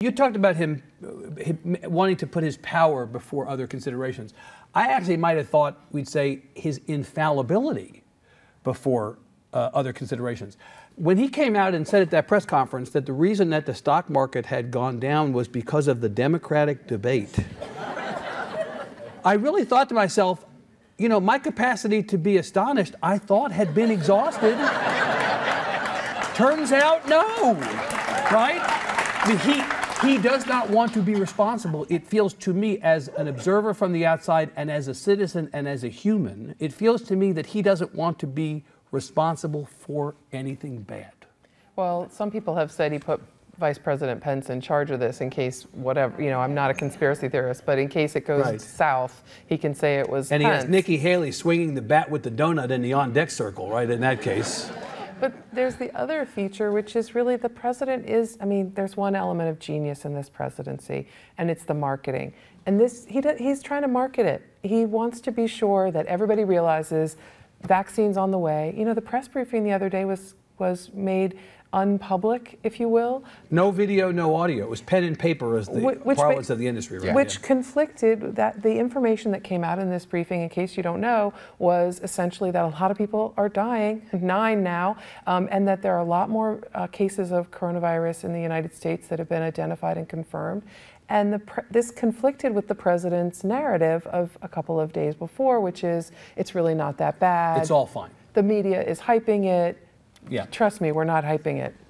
You talked about him wanting to put his power before other considerations. I actually might have thought we'd say his infallibility before other considerations. When he came out and said at that press conference that the reason that the stock market had gone down was because of the Democratic debate, I really thought to myself, you know, my capacity to be astonished, I thought had been exhausted. Turns out, no, right? I mean, he does not want to be responsible. It feels to me, as an observer from the outside and as a citizen and as a human, it feels to me that he doesn't want to be responsible for anything bad. Well, some people have said he put Vice President Pence in charge of this in case whatever, you know, I'm not a conspiracy theorist, but in case it goes south, he can say it was Pence. And he has Nikki Haley swinging the bat with the donut in the on-deck circle, right, in that case. But there's the other feature, which is really the president is, I mean, there's one element of genius in this presidency, and it's the marketing. And this, he's trying to market it. He wants to be sure that everybody realizes vaccines on the way. You know, the press briefing the other day was made unpublic, if you will. No video, no audio. It was pen and paper as the parlance of the industry, right? Which conflicted that the information that came out in this briefing, in case you don't know, was essentially that a lot of people are dying, 9 now, and that there are a lot more cases of coronavirus in the United States that have been identified and confirmed. And this conflicted with the president's narrative of a couple of days before, which is, it's really not that bad. It's all fine. The media is hyping it. Yeah. Trust me, we're not hyping it.